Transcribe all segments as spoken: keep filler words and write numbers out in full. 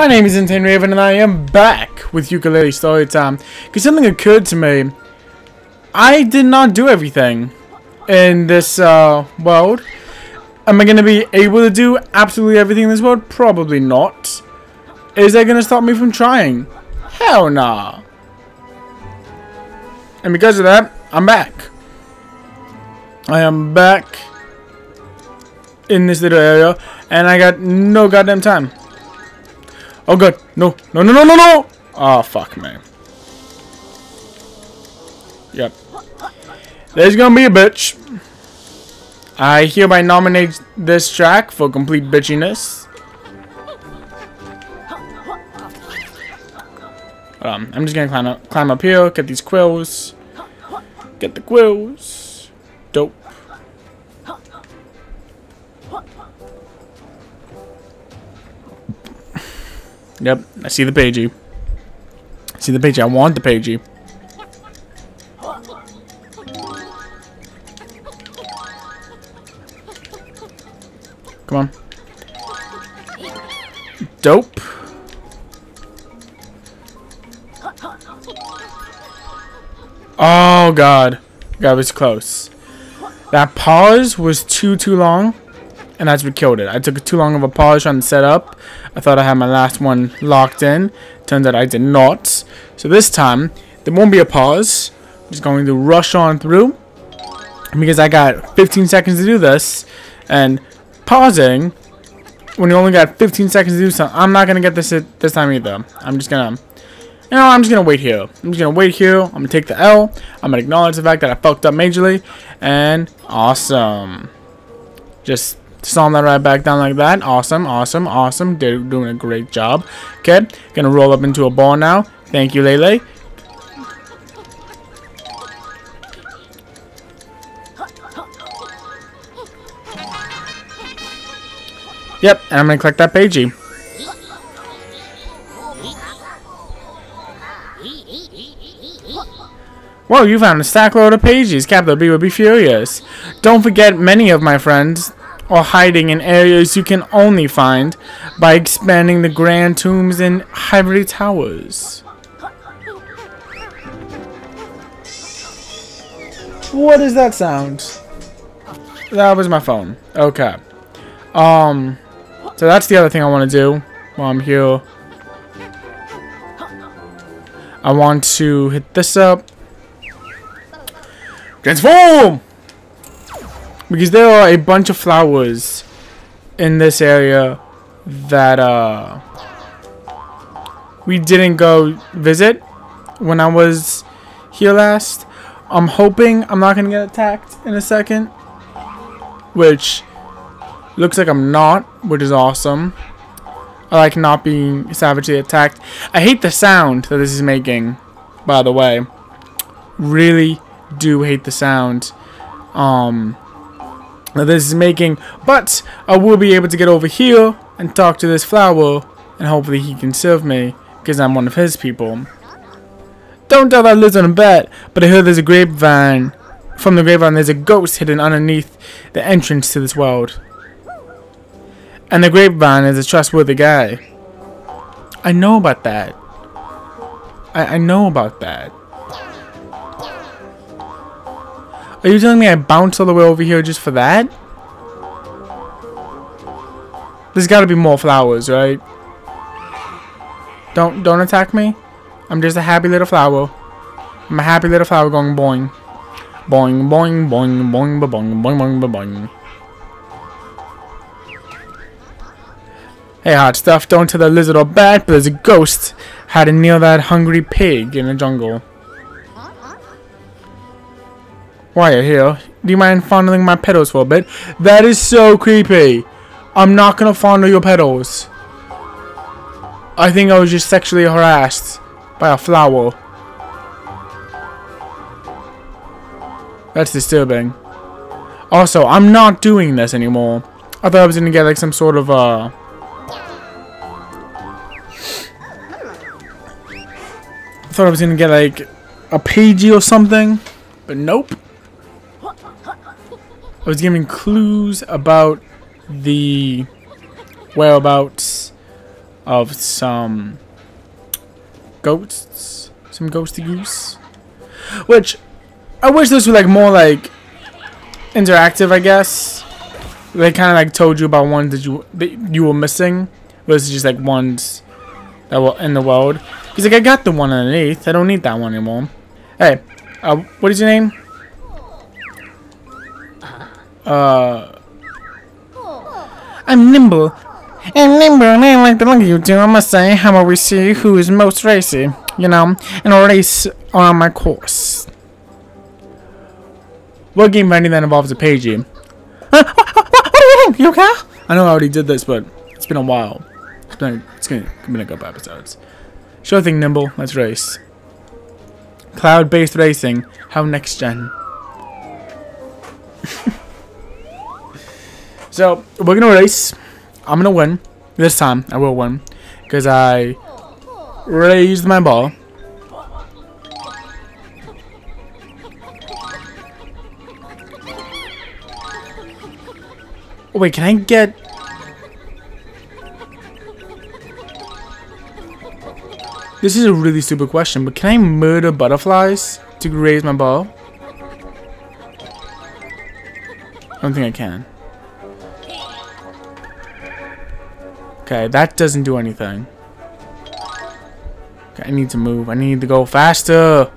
My name is InsaneRaven and I am back with Yooka-Laylee Story Time. Because something occurred to me. I did not do everything in this uh, world. Am I going to be able to do absolutely everything in this world? Probably not. Is that going to stop me from trying? Hell nah. And because of that, I'm back. I am back in this little area. And I got no goddamn time. Oh god, no, no, no, no, no, no! Oh, fuck, man. Yep. There's gonna be a bitch. I hereby nominate this track for complete bitchiness. Hold on, I'm just gonna climb up, climb up here, get these quills. Get the quills. Dope. Yep, I see the pagey. I see the pagey. I want the pagey. Come on. Dope. Oh god, god, it was close. That pause was too too long. And that's what killed it. I took too long of a pause trying to set up. I thought I had my last one locked in. Turns out I did not. So this time, there won't be a pause. I'm just going to rush on through. Because I got fifteen seconds to do this. And pausing, when you only got fifteen seconds to do something, I'm not going to get this this time either. I'm just going to... You know, I'm just going to wait here. I'm just going to wait here. I'm going to take the L. I'm going to acknowledge the fact that I fucked up majorly. And awesome. Just... Slam that right back down like that. Awesome, awesome, awesome. They're doing a great job. Okay, gonna roll up into a ball now. Thank you, Lele. Yep, and I'm gonna collect that pagey. Whoa, you found a stack load of pages. Capital B would be furious. Don't forget, many of my friends or hiding in areas you can only find by expanding the grand tombs and ivory towers. What is that sound? That was my phone. Okay. Um. So that's the other thing I want to do while I'm here. I want to hit this up. Transform! Because there are a bunch of flowers in this area that uh, we didn't go visit when I was here last. I'm hoping I'm not going to get attacked in a second, which looks like I'm not, which is awesome. I like not being savagely attacked. I hate the sound that this is making, by the way. Really do hate the sound. Um... That this is making, but I will be able to get over here and talk to this flower, and hopefully he can serve me because I'm one of his people. Don't tell that lives on a bat, but I heard there's a grapevine. From the grapevine, there's a ghost hidden underneath the entrance to this world, and the grapevine is a trustworthy guy. I know about that. I, I know about that. Are you telling me I bounced all the way over here just for that? There's gotta be more flowers, right? Don't don't attack me. I'm just a happy little flower. I'm a happy little flower going boing. Boing boing boing boing boing boing boing boing. Hey, hot stuff, don't tell the lizard or bat, but there's a ghost hiding near that hungry pig in the jungle. Why are you here? Do you mind fondling my petals for a bit? That is so creepy. I'm not gonna fondle your petals. I think I was just sexually harassed by a flower. That's disturbing. Also, I'm not doing this anymore. I thought I was gonna get like some sort of uh I thought I was gonna get like a pagey or something, but nope. I was giving clues about the whereabouts of some ghosts, some ghosty goose, which I wish this was like more like interactive, I guess. They kind of like told you about ones that you that you were missing versus just like ones that were in the world. He's like, I got the one underneath. I don't need that one anymore. Hey, uh, what is your name? Uh, I'm Nimble. I'm Nimble, and I like the look of you two. I must say, how about we see who is most racy, you know, and I'll race on my course. What game finding that involves a page game? Uh, what, what, what, what are you doing? You okay? I know I already did this, but it's been a while. It's been, it's been, it's been a couple episodes. Sure thing, Nimble. Let's race. Cloud-based racing. How next gen? So we're gonna race. I'm gonna win this time. I will win because I raised my ball. Oh, wait, can I get? This is a really stupid question, but can I murder butterflies to raise my ball? I don't think I can. Okay, that doesn't do anything. Okay, I need to move. I need to go faster.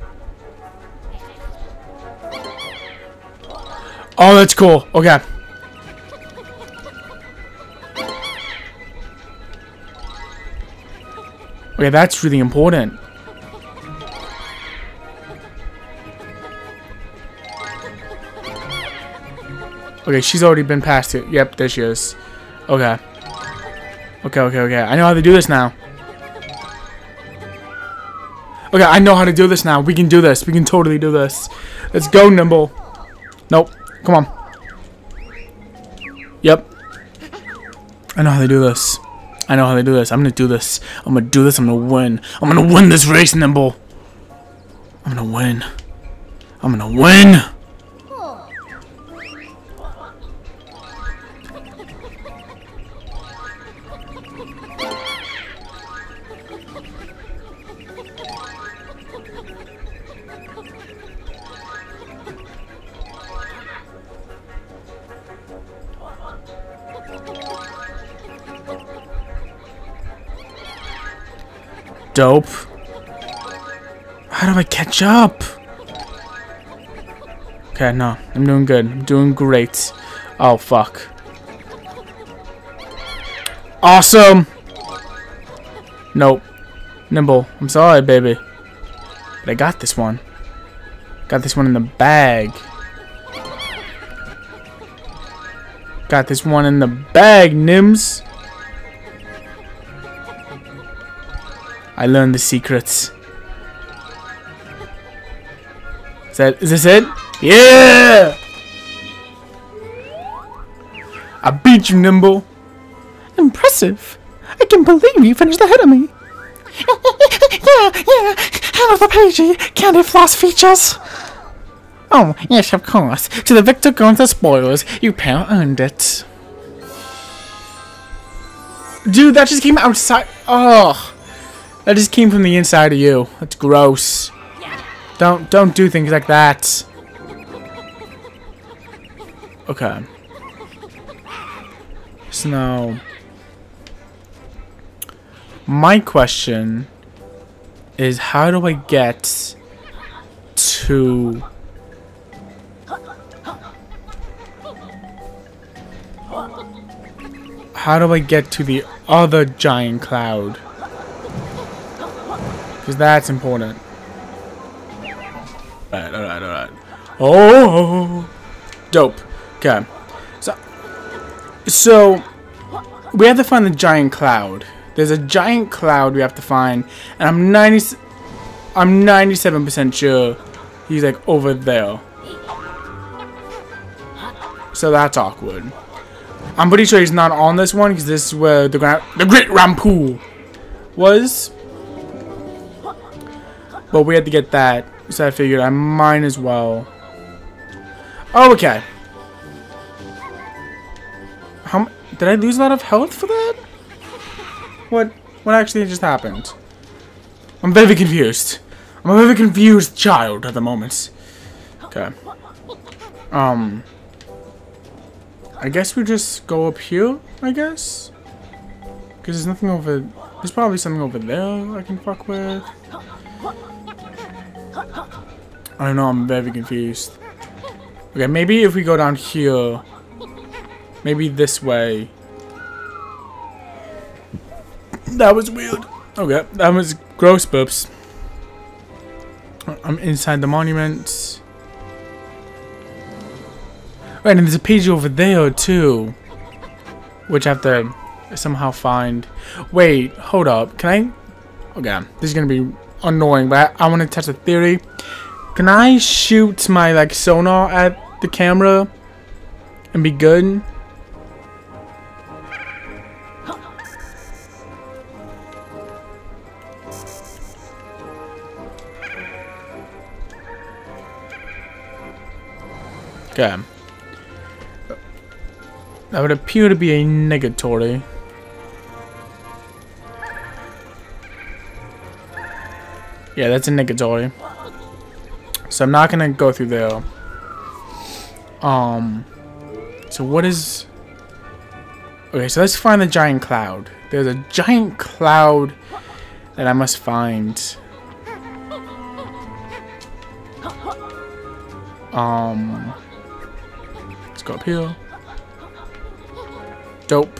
Oh, that's cool. Okay. Okay, that's really important. Okay, she's already been past it. Yep, there she is. Okay. Okay, okay, okay. I know how to do this now. Okay, I know how to do this now. We can do this. We can totally do this. Let's go, Nimble. Nope. Come on. Yep. I know how to do this. I know how to do this. I'm gonna do this. I'm gonna do this. I'm gonna win. I'm gonna win this race, Nimble. I'm gonna win. I'm gonna win. Dope. How do I catch up? Okay, no. I'm doing good. I'm doing great. Oh, fuck. Awesome! Nope. Nimble. I'm sorry, baby. But I got this one. Got this one in the bag. Got this one in the bag, Nims. I learned the secrets. Is that, is this it? Yeah! I beat you, Nimble. Impressive. I can't believe you finished ahead of me. yeah, yeah. Hello, the Pagey. Candy floss features. Oh, yes, of course. To the victor goes the spoilers. You pair earned it. Dude, that just came outside. Oh. That just came from the inside of you. That's gross. Don't don't do things like that. Okay. So now, my question is, how do I get to? How do I get to the other giant cloud? Because that's important. Alright, alright, alright. Oh! Dope. Okay. So, so, we have to find the giant cloud. There's a giant cloud we have to find. And I'm ninety... I'm ninety-seven percent sure he's, like, over there. So that's awkward. I'm pretty sure he's not on this one, because this is where the, gra the Great Rampool was. But we had to get that, so I figured I might as well. Oh, okay. How m did I lose a lot of health for that? What? What actually just happened? I'm very confused. I'm a very confused child at the moment. Okay. Um. I guess we just go up here, I guess? Because there's nothing over... There's probably something over there I can fuck with. I don't know, I'm very confused. Okay, maybe if we go down here... Maybe this way. That was weird. Okay, that was gross, boops. I'm inside the monument. Right, and there's a P G over there, too. Which I have to somehow find. Wait, hold up. Can I... Okay, this is going to be annoying, but I, I want to test a theory. Can I shoot my, like, sonar at the camera and be good? Okay. That would appear to be a negatory. Yeah, that's a negatory. So I'm not gonna go through there. Um. So what is... Okay, so let's find the giant cloud. There's a giant cloud that I must find. Um... Let's go up here. Dope.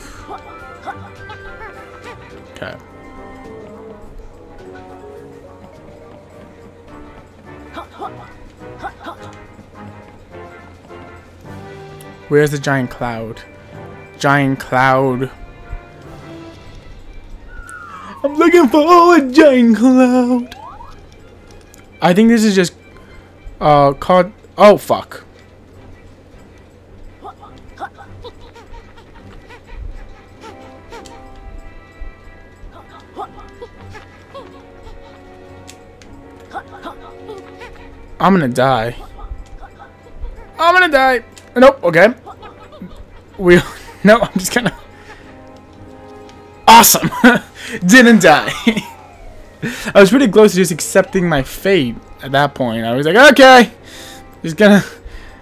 Okay. Where's the giant cloud? Giant cloud. I'm looking for a giant cloud. I think this is just... Uh, card... Oh, fuck. I'm gonna die. I'm gonna die. Nope, okay. We... No, I'm just gonna... Awesome. Didn't die. I was pretty close to just accepting my fate at that point. I was like, okay. Just gonna,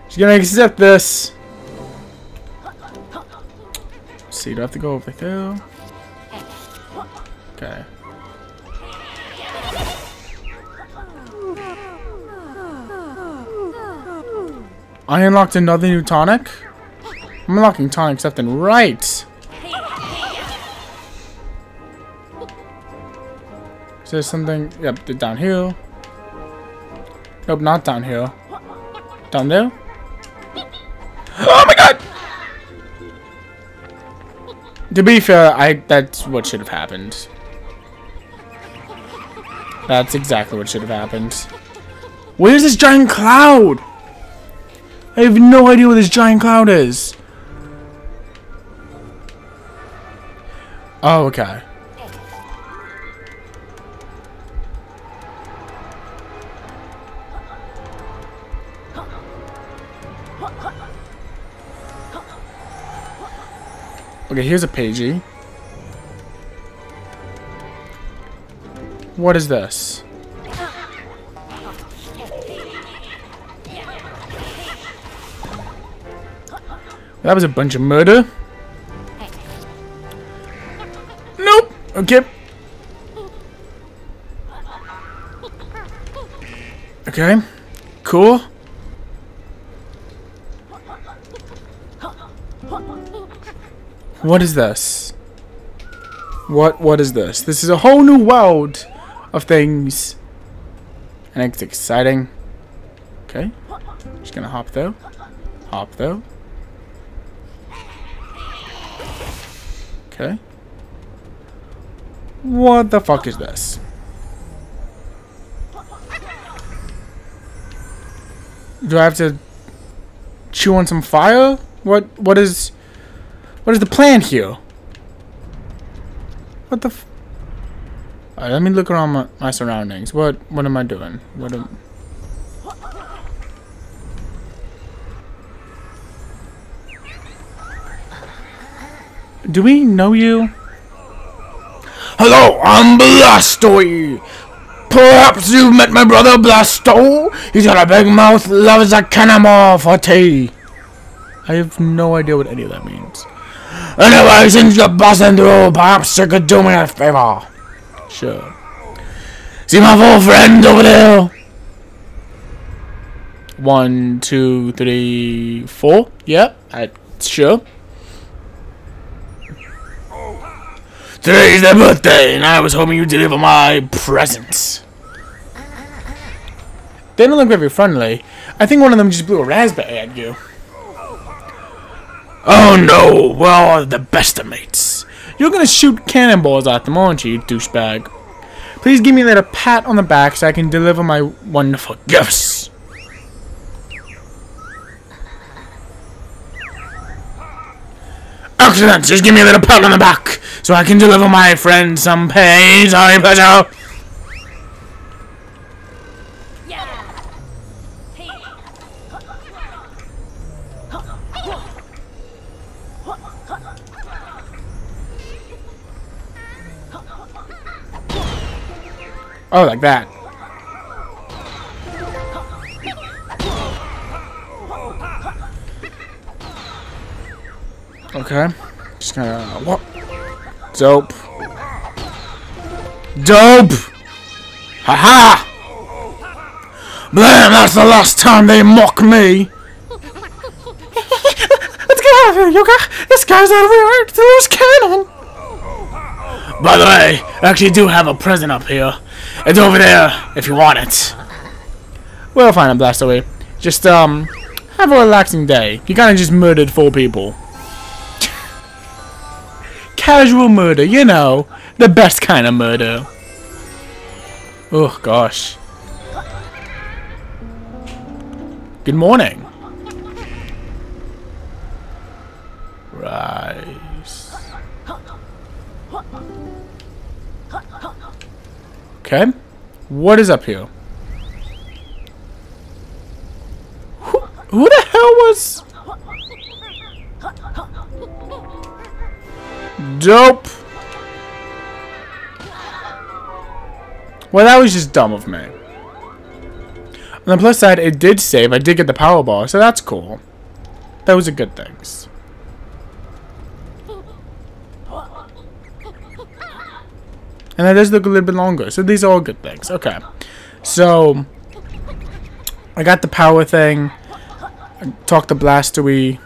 just gonna accept this. Let's see, do I have to go over there? Okay. I unlocked another new tonic. I'm unlocking tonics left and right. Is there something? Yep, they're down here. Nope, not down here. Down there? Oh my god! To be fair, I that's what should have happened. That's exactly what should have happened. Where's this giant cloud? I have no idea where this giant cloud is. Oh, okay. Okay, here's a pagey. What is this? That was a bunch of murder. Nope. Okay. Okay. Cool. What is this? What what is this? This is a whole new world of things. And it's exciting. Okay. Just gonna hop though. Hop though. Okay. What the fuck is this? Do I have to chew on some fire? What what is What is the plan here? What the f... Alright, let me look around my, my surroundings. What What am I doing? What am... Do we know you? Hello, I'm Blastoey. Perhaps you've met my brother Blasto? He's got a big mouth, loves a cannonball for tea. I have no idea what any of that means. Anyway, since you're busting through, perhaps you could do me a favor. Sure. See my four friends over there? One, two, three, four. Yeah, I, sure. Today's their birthday, and I was hoping you'd deliver my presents. They don't look very friendly. I think one of them just blew a raspberry at you. Oh no, well, the best of mates. You're gonna shoot cannonballs at them, aren't you, douchebag? Please give me a little pat on the back so I can deliver my wonderful gifts. Excellent, just give me a little pat on the back so I can deliver my friend some pain. Sorry, pleasure. Oh, like that. Okay. Just gonna... What? Dope. Dope! Ha-ha! Blam, that's the last time they mock me! Let's get out of here, Yooka! This guy's out of here! It's a loose cannon! By the way, I actually do have a present up here. It's over there, if you want it. Well, fine, I'm Blastoey. Just, um, have a relaxing day. You kinda just murdered four people. Casual murder, you know. The best kind of murder. Oh, gosh. Good morning. Rice. Okay, what is up here? Who, who the hell was? Dope. Well, that was just dumb of me. On the plus side, it did save. I did get the power bar, so that's cool. Those are good things. And that does look a little bit longer, so these are all good things. Okay, so I got the power thing. I talked to Blastoey.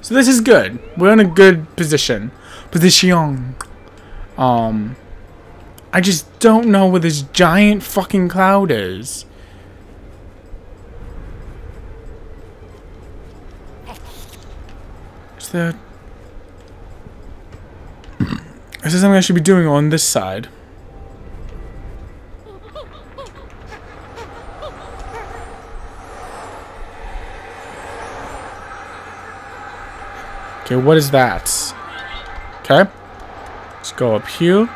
So this is good. We're in a good position. Position. Um, I just don't know where this giant fucking cloud is. Is there? Is there something I should be doing on this side? Okay, what is that? Okay. Let's go up here.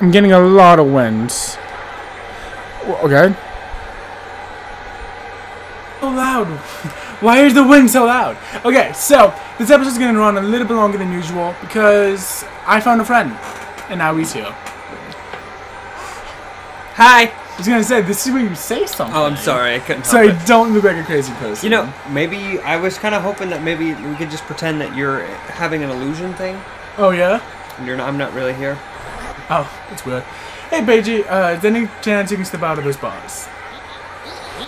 I'm getting a lot of winds. Okay. Loud. Why is the wind so loud? Okay, so this episode's gonna run a little bit longer than usual because I found a friend and now he's here. Hi. I was gonna say this is where you say something. Oh, I'm sorry, I couldn't. So help I it. Don't look like a crazy person. You know, maybe I was kind of hoping that maybe we could just pretend that you're having an illusion thing. Oh yeah. And you're not. I'm not really here. Oh, that's weird. Hey, Beiji, uh, is there any chance you can step out of those bars?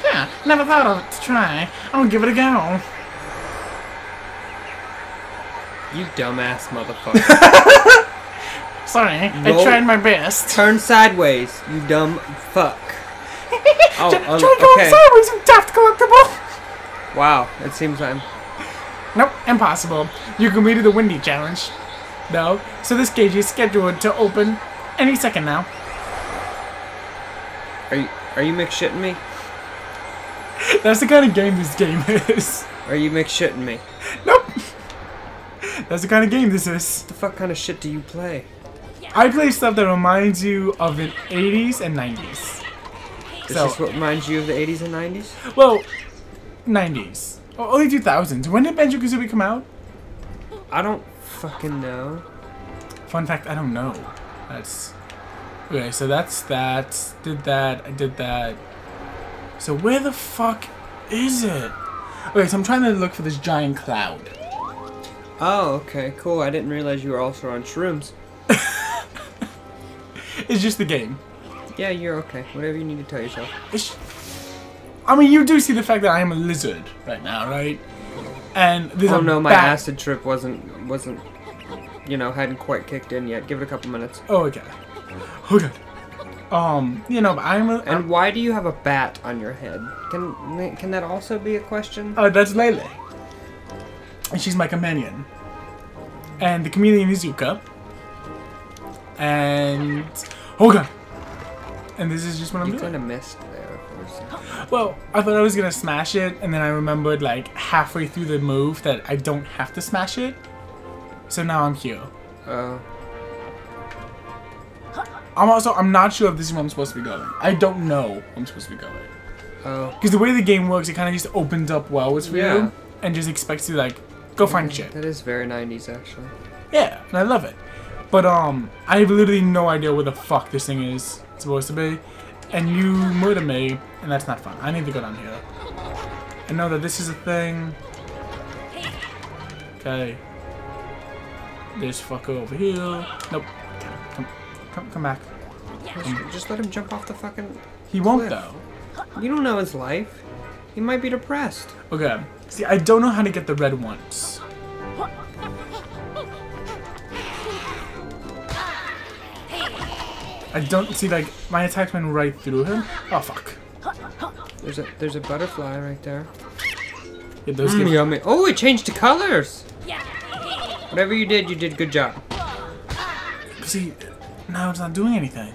Yeah, never thought of it to try. I'll give it a go. You dumbass motherfucker. Sorry, roll. I tried my best. Turn sideways, you dumb fuck. Oh, try going okay. Sideways, you daft collectible. Wow, it seems I'm... Nope, impossible. You completed the Windy Challenge. No, so this cage is scheduled to open any second now. Are you, are you mix-shitting me? That's the kind of game this game is. Are you mix-shitting me? Nope. That's the kind of game this is. What the fuck kind of shit do you play? I play stuff that reminds you of the eighties and nineties. Does so, this what reminds you of the eighties and nineties? Well, nineties. Early two thousands. When did Banjo-Kazooie come out? I don't fucking know. Fun fact, I don't know. That's... Okay, so that's that. Did that. I did that. So where the fuck is it? Okay, so I'm trying to look for this giant cloud. Oh, okay, cool. I didn't realize you were also on shrooms. It's just the game. Yeah, you're okay. Whatever you need to tell yourself. It's, I mean, you do see the fact that I am a lizard right now, right? And there's oh a no, my bat. acid trip wasn't wasn't, you know, hadn't quite kicked in yet. Give it a couple minutes. Oh, okay. Okay. Um, you know, but I'm. A, and why do you have a bat on your head? Can can that also be a question? Oh, uh, that's Lele. And she's my companion. And the chameleon is Yooka. And oh god. And this is just what I'm you doing. You kind of missed there. Well, I thought I was gonna smash it, and then I remembered like halfway through the move that I don't have to smash it. So now I'm here. Oh. I'm also, I'm not sure if this is where I'm supposed to be going. I don't know where I'm supposed to be going. Oh. Because the way the game works, it kind of just opens up worlds for yeah. you, and just expects you to, like, go find shit. That is very nineties, actually. Yeah, and I love it. But, um, I have literally no idea where the fuck this thing is supposed to be. And you murder me, and that's not fun. I need to go down here. I know that this is a thing. Okay. This fucker over here. Nope. Come, come back. Come. Just let him jump off the fucking He won't, cliff. though. You don't know his life. He might be depressed. Okay. See, I don't know how to get the red ones. I don't see, like, my attacks went right through him. Oh, fuck. There's a, there's a butterfly right there. Yeah, those mm, yummy. Oh, it changed to colors! Whatever you did, you did good job. See... Now it's not doing anything.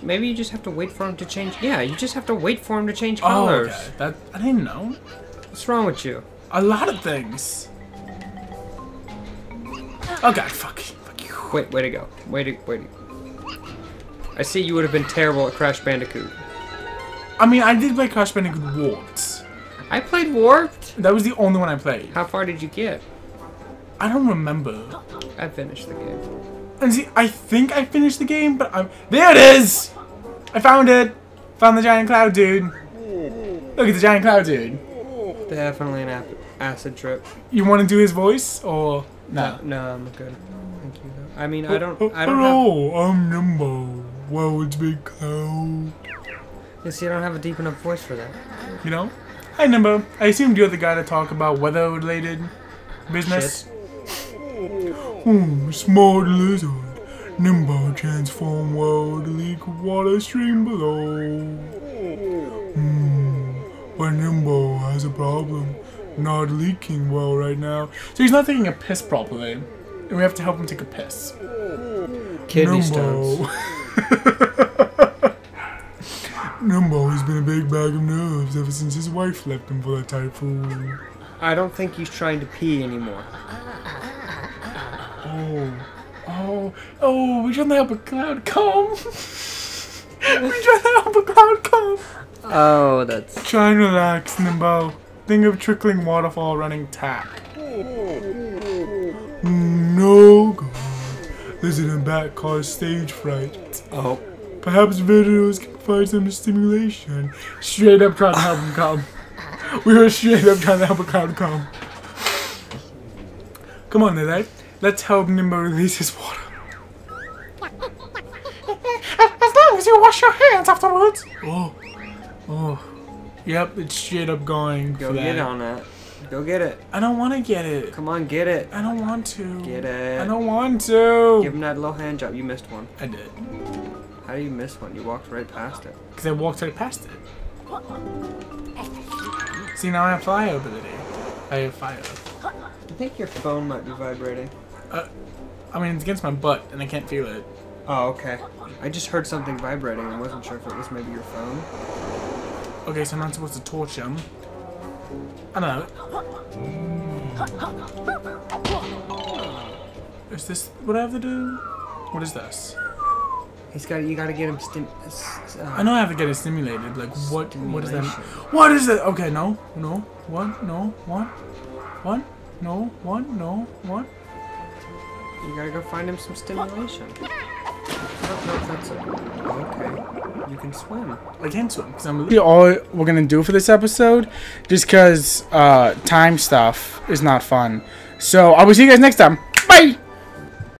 Maybe you just have to wait for him to change. Yeah, you just have to wait for him to change colors. Oh, okay. That I didn't know. What's wrong with you? A lot of things. Oh god, fuck, fuck you. Wait, way to go. Way to, way to. I see you would have been terrible at Crash Bandicoot. I mean, I did play Crash Bandicoot Warped. I played Warped. That was the only one I played. How far did you get? I don't remember. I finished the game. And see, I think I finished the game, but I'm... There it is! I found it! Found the giant cloud dude. Look at the giant cloud dude. Definitely an acid trip. You want to do his voice, or... No. No, no I'm good. Thank you. I mean, I don't... I don't Hello, have... I'm Nimbo. World's big cloud. You see, I don't have a deep enough voice for that. You know? Hi, Nimbo. I assumed you're the guy to talk about weather-related business. Shit. Oh, smart lizard, Nimble transform world, leak water stream below. Mm, but Nimble has a problem, not leaking well right now. So he's not taking a piss properly, and we have to help him take a piss. Kidney stones. Nimble has been a big bag of nerves ever since his wife left him for that typhoon. I don't think he's trying to pee anymore. Oh, oh, oh, we're trying to help a cloud come. We're trying to help a cloud come. Oh, that's... Try and relax, Nimbo. Think of trickling waterfall running tap. No, God. Lizard and bat cause stage fright. Oh. Perhaps videos can provide some stimulation. Straight up trying to help him come. We were straight up trying to help a cloud come. Come on, Lele. Let's help Nimbo release his water. As long as you wash your hands afterwards. Oh, oh, yep, it's straight up going. Go for that. Get on that. Go get it. I don't want to get it. Come on, get it. I don't want to. Get it. I don't want to. Give him that little hand job. You missed one. I did. How do you miss one? You walked right past it. Because I walked right past it. See, now I have fire ability. I have fire. I think your phone might be vibrating. Uh, I mean, it's against my butt, and I can't feel it. Oh, okay. I just heard something vibrating. I wasn't sure if it was maybe your phone. Okay, so I'm not supposed to torch him. I don't know. Is this what I have to do? What is this? He's got. You gotta get him. Stim uh, I know I have to get it stimulated. Like what? What is that? What is that? Okay, no, no, what? No, what? What? No, what? No, what? You gotta go find him some stimulation. Oh, no, that's it. Okay, you can swim. I can swim because I'm. All we're gonna do for this episode, just because uh, time stuff is not fun. So I will see you guys next time. Bye.